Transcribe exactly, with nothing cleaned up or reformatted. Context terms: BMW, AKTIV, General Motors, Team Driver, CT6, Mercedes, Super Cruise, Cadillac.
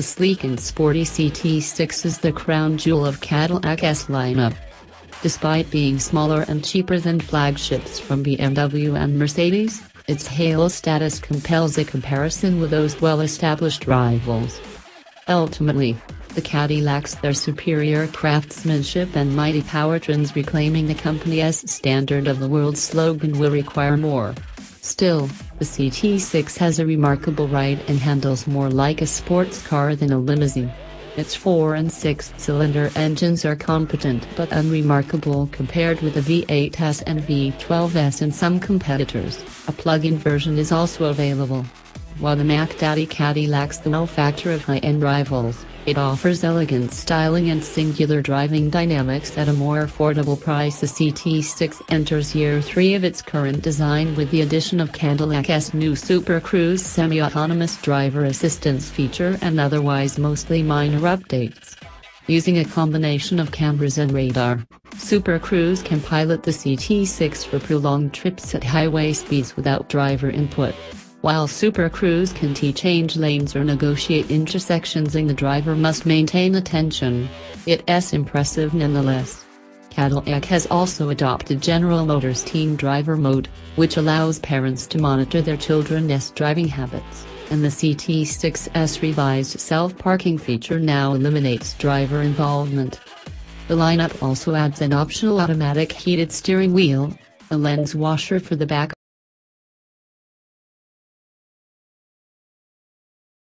The sleek and sporty C T six is the crown jewel of Cadillac's lineup. Despite being smaller and cheaper than flagships from B M W and Mercedes, its halo status compels a comparison with those well-established rivals. Ultimately, the Cadillac's their superior craftsmanship and mighty powertrains reclaiming the company's standard of the world's slogan will require more. Still, the C T six has a remarkable ride and handles more like a sports car than a limousine. Its four and six cylinder engines are competent but unremarkable compared with the V eight S and V twelve S and some competitors. A plug-in version is also available. While the Mac Daddy Cadillacs the wow factor of high-end rivals, it offers elegant styling and singular driving dynamics at a more affordable price. The C T six enters year three of its current design with the addition of Cadillac's new Super Cruise semi-autonomous driver assistance feature and otherwise mostly minor updates. Using a combination of cameras and radar, Super Cruise can pilot the C T six for prolonged trips at highway speeds without driver input. While Super Cruise can change lanes or negotiate intersections and the driver must maintain attention, it's impressive nonetheless. Cadillac has also adopted General Motors' Team Driver mode, which allows parents to monitor their children's driving habits, and the C T six's revised self-parking feature now eliminates driver involvement. The lineup also adds an optional automatic heated steering wheel, a lens washer for the back